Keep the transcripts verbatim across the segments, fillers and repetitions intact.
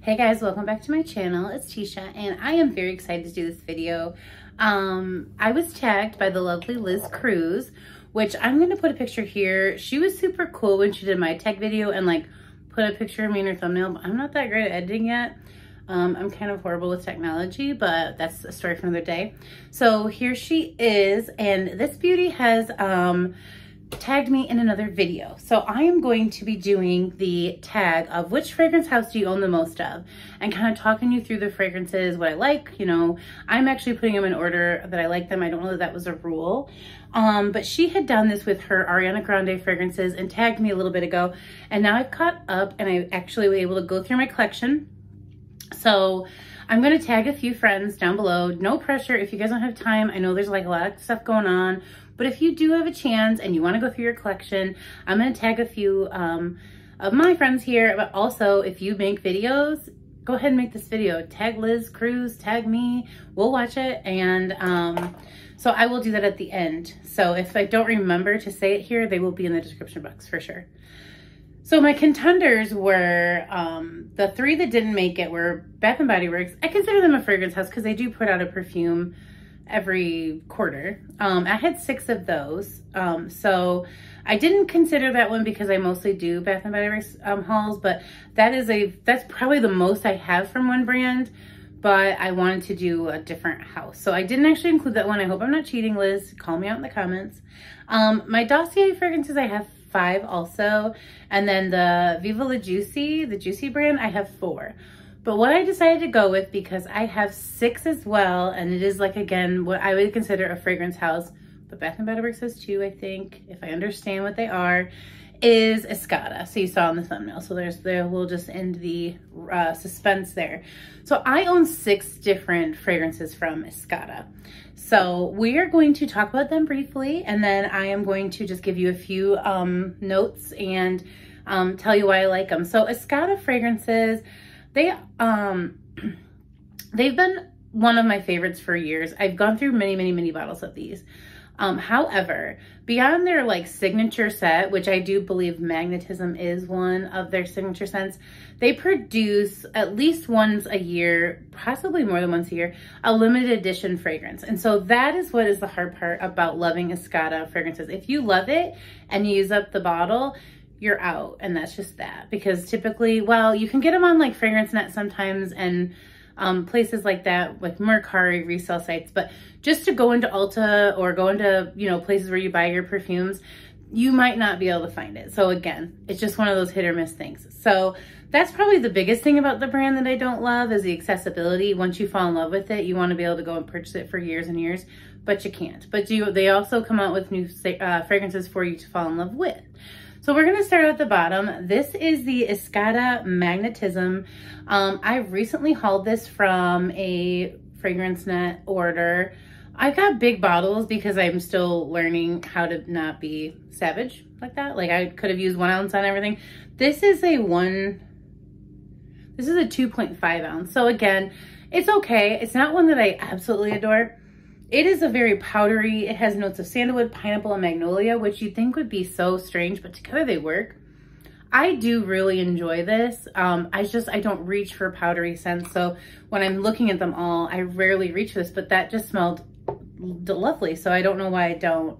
Hey guys, welcome back to my channel. It's Tisha and I am very excited to do this video. Um, I was tagged by the lovely Liz Cruz, which I'm going to put a picture here. She was super cool when she did my tag video and like put a picture of me in her thumbnail, but I'm not that great at editing yet. Um, I'm kind of horrible with technology, but that's a story for another day. So here she is, and this beauty has um, tagged me in another video. So I am going to be doing the tag of which fragrance house do you own the most of, and kind of talking you through the fragrances, what I like, you know. I'm actually putting them in order that I like them. I don't know that that was a rule. Um, but she had done this with her Ariana Grande fragrances and tagged me a little bit ago. And now I've caught up and I actually was able to go through my collection. So I'm going to tag a few friends down below. No pressure if you guys don't have time. I know there's like a lot of stuff going on, but if you do have a chance and you want to go through your collection, I'm going to tag a few um, of my friends here. But also, if you make videos, go ahead and make this video. Tag Liz Cruz, tag me, we'll watch it. And um, so I will do that at the end. So if I don't remember to say it here, they will be in the description box for sure. So my contenders were, um, the three that didn't make it were Bath and Body Works. I consider them a fragrance house because they do put out a perfume every quarter. Um, I had six of those. Um, so I didn't consider that one because I mostly do Bath and Body Works um, hauls, but that is a, that's probably the most I have from one brand, but I wanted to do a different house. So I didn't actually include that one. I hope I'm not cheating, Liz. Call me out in the comments. Um, my dossier fragrances, I have five also, and then the Viva La Juicy, the Juicy brand, I have four. But what I decided to go with, because I have six as well, and it is like, again, what I would consider a fragrance house, but Bath and Body Works has two, I think, if I understand what they are, is Escada. So you saw in the thumbnail. So there's the, we'll just end the uh, suspense there. So I own six different fragrances from Escada. So we are going to talk about them briefly, and then I am going to just give you a few um, notes and um, tell you why I like them. So Escada fragrances, they, um, they've been one of my favorites for years. I've gone through many, many, many bottles of these. Um, however, beyond their like signature set, which I do believe magnetism is one of their signature scents, they produce at least once a year, possibly more than once a year, a limited edition fragrance. And so that is what is the hard part about loving Escada fragrances. If you love it and you use up the bottle, you're out. And that's just that, because typically, well, you can get them on like FragranceNet sometimes and Um, places like that, like Mercari resale sites, but just to go into Ulta or go into, you know, places where you buy your perfumes, you might not be able to find it. So again, it's just one of those hit or miss things. So that's probably the biggest thing about the brand that I don't love is the accessibility. Once you fall in love with it, you want to be able to go and purchase it for years and years, but you can't. But you, they also come out with new uh, fragrances for you to fall in love with. So we're going to start at the bottom. This is the Escada Magnetism. Um, I recently hauled this from a FragranceNet order. I got big bottles because I'm still learning how to not be savage like that. Like I could have used one ounce on everything. This is a one, this is a two point five ounce. So again, it's okay. It's not one that I absolutely adore. It is a very powdery, it has notes of sandalwood, pineapple, and magnolia, which you'd think would be so strange, but together they work. I do really enjoy this. Um, I just, I don't reach for powdery scents, so when I'm looking at them all, I rarely reach for this, but that just smelled lovely, so I don't know why I don't.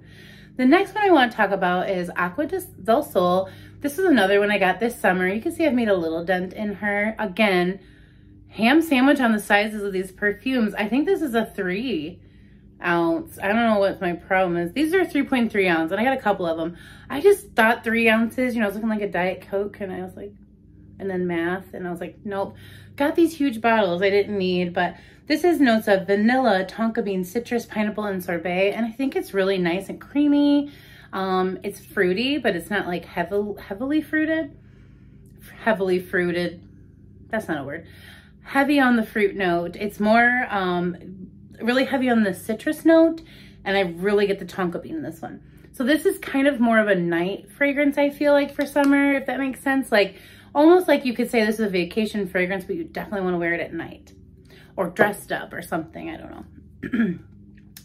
The next one I want to talk about is Aqua del Sol. This is another one I got this summer. You can see I've made a little dent in her. Again, ham sandwich on the sizes of these perfumes. I think this is a three. Ounce. I don't know what my problem is. These are three point three ounce and I got a couple of them. I just thought three ounces, you know, I was looking like a Diet Coke and I was like, and then math. And I was like, nope, got these huge bottles I didn't need, but this is notes of vanilla, tonka bean, citrus, pineapple, and sorbet. And I think it's really nice and creamy. Um, it's fruity, but it's not like heavily, heavily fruited, heavily fruited. That's not a word. Heavy on the fruit note. It's more, um, really heavy on the citrus note, and I really get the tonka bean in this one. So this is kind of more of a night fragrance, I feel like, for summer, if that makes sense. Like almost like you could say this is a vacation fragrance, but you definitely want to wear it at night or dressed up or something. I don't know.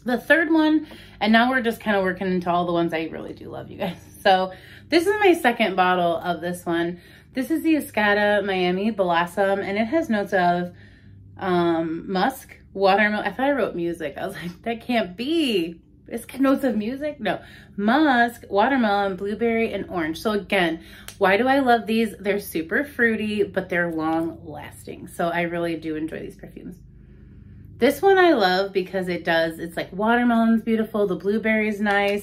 The third one, and now we're just kind of working into all the ones I really do love, you guys. So this is my second bottle of this one. This is the Escada Miami Blossom, and it has notes of um, musk, watermelon. I thought I wrote music. I was like, that can't be. It's notes of music? No. Musk, watermelon, blueberry, and orange. So again, why do I love these? They're super fruity, but they're long lasting. So I really do enjoy these perfumes. This one I love because it does, it's like watermelon's beautiful, the blueberry's nice,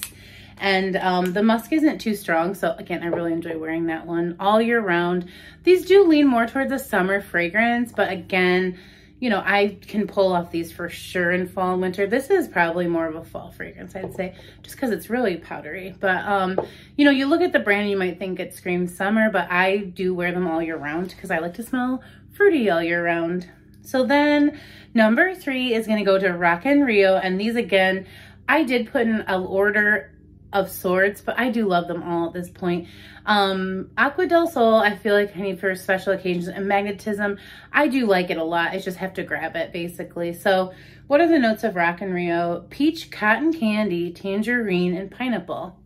and um, the musk isn't too strong. So again, I really enjoy wearing that one all year round. These do lean more toward the summer fragrance, but again, you know, I can pull off these for sure in fall and winter. This is probably more of a fall fragrance, I'd say, just because it's really powdery. But, um, you know, you look at the brand, and you might think it screams summer, but I do wear them all year round because I like to smell fruity all year round. So then number three is going to go to Rock and Rio. And these, again, I did put in an order of sorts, but I do love them all at this point. Um, Aqua del Sol, I feel like I need for special occasions, and Magnetism, I do like it a lot. I just have to grab it basically. So what are the notes of Rock and Rio? Peach, cotton candy, tangerine, and pineapple.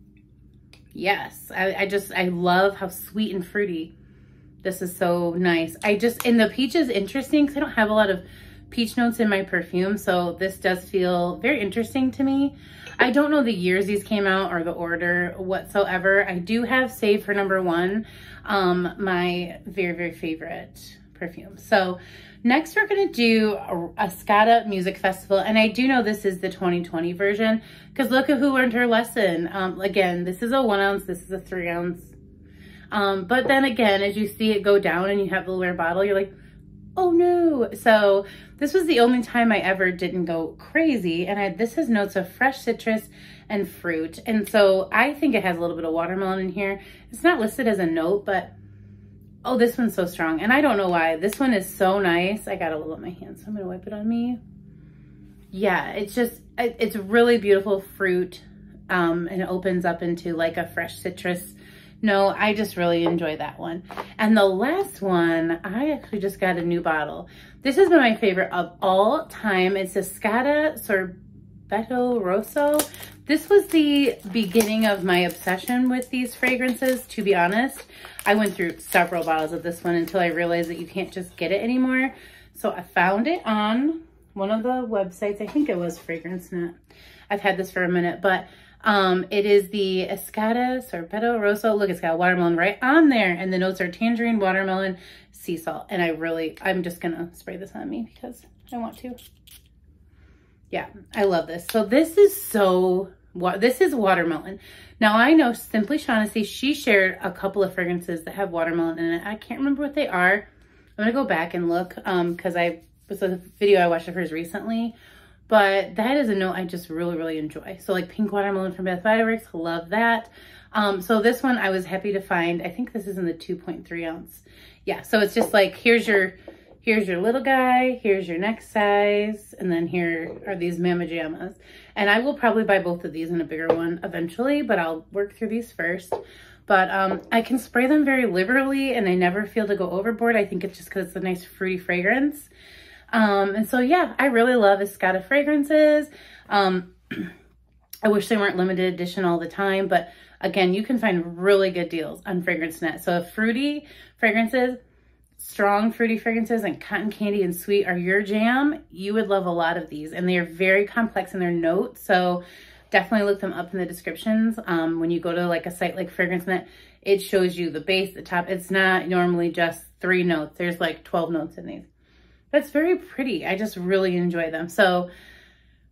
Yes, I, I just, I love how sweet and fruity. This is so nice. I just, and the peach is interesting because I don't have a lot of peach notes in my perfume, so this does feel very interesting to me. I don't know the years these came out or the order whatsoever. I do have saved for number one, um, my very, very favorite perfume. So next we're going to do a Escada Music Festival. And I do know this is the twenty twenty version because look at who learned her lesson. Um, again, this is a one ounce, this is a three ounce. Um, but then again, as you see it go down and you have the little bottle, you're like, oh no. So this was the only time I ever didn't go crazy. And I, this has notes of fresh citrus and fruit. And so I think it has a little bit of watermelon in here. It's not listed as a note, but oh, this one's so strong. And I don't know why. This one is so nice. I got a little on my hand, so I'm gonna wipe it on me. Yeah, it's just, it's really beautiful fruit. Um, and it opens up into like a fresh citrus. No, I just really enjoy that one. And the last one, I actually just got a new bottle. This has been my favorite of all time. It's Escada Sorbeto Rosso. This was the beginning of my obsession with these fragrances, to be honest. I went through several bottles of this one until I realized that you can't just get it anymore. So I found it on one of the websites. I think it was FragranceNet. I've had this for a minute, but Um, it is the Escada Sorbeto Rosso. Look, it's got watermelon right on there. And the notes are tangerine, watermelon, sea salt. And I really, I'm just going to spray this on me because I want to. Yeah, I love this. So this is so, this is watermelon. Now I know Simply Shaughnessy, she shared a couple of fragrances that have watermelon in it. I can't remember what they are. I'm going to go back and look because um, I was a video I watched of hers recently. But that is a note I just really, really enjoy. So like pink watermelon from Bath and Body Works, love that. Um, so this one I was happy to find. I think this is in the two point three ounce. Yeah, so it's just like, here's your here's your little guy, here's your next size, and then here are these Mama Jammas. And I will probably buy both of these in a bigger one eventually, but I'll work through these first. But um, I can spray them very liberally and I never feel to go overboard. I think it's just because it's a nice fruity fragrance. Um, and so, yeah, I really love Escada fragrances. Um, I wish they weren't limited edition all the time, but again, you can find really good deals on FragranceNet. So if fruity fragrances, strong fruity fragrances, and cotton candy and sweet are your jam, you would love a lot of these. And they are very complex in their notes. So definitely look them up in the descriptions. Um, when you go to like a site like FragranceNet, it shows you the base, the top. It's not normally just three notes. There's like twelve notes in these. That's very pretty. I just really enjoy them. So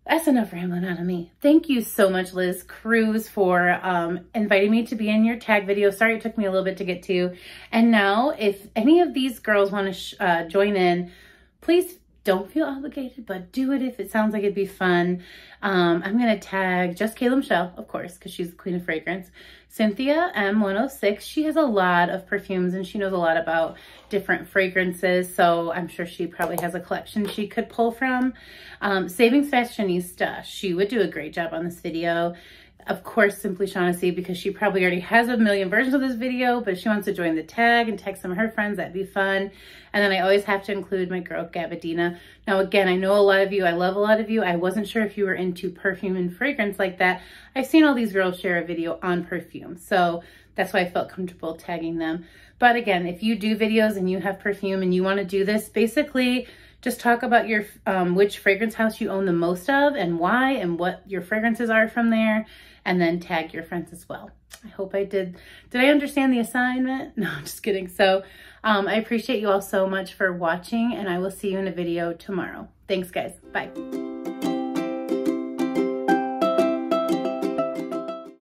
that's enough rambling out of me. Thank you so much, Liz Cruz, for um, inviting me to be in your tag video. Sorry it took me a little bit to get to. And now, if any of these girls want to uh, join in, please don't feel obligated, but do it if it sounds like it'd be fun. Um, I'm going to tag just Kayla Michelle, of course, because she's the queen of fragrance. Cynthia M one oh six, she has a lot of perfumes and she knows a lot about different fragrances. So I'm sure she probably has a collection she could pull from. Um, Savings Fashionista, she would do a great job on this video. Of course, Simply Shaughnessy, because she probably already has a million versions of this video, but she wants to join the tag and tag some of her friends. That'd be fun. And then I always have to include my girl, Gabbadina. Now, again, I know a lot of you. I love a lot of you. I wasn't sure if you were into perfume and fragrance like that. I've seen all these girls share a video on perfume. So That's why I felt comfortable tagging them. But again, if you do videos and you have perfume and you want to do this, basically just talk about your um, which fragrance house you own the most of and why and what your fragrances are from there, and then tag your friends as well. I hope I did. Did I understand the assignment? No, I'm just kidding. So um, I appreciate you all so much for watching, and I will see you in a video tomorrow. Thanks guys, bye.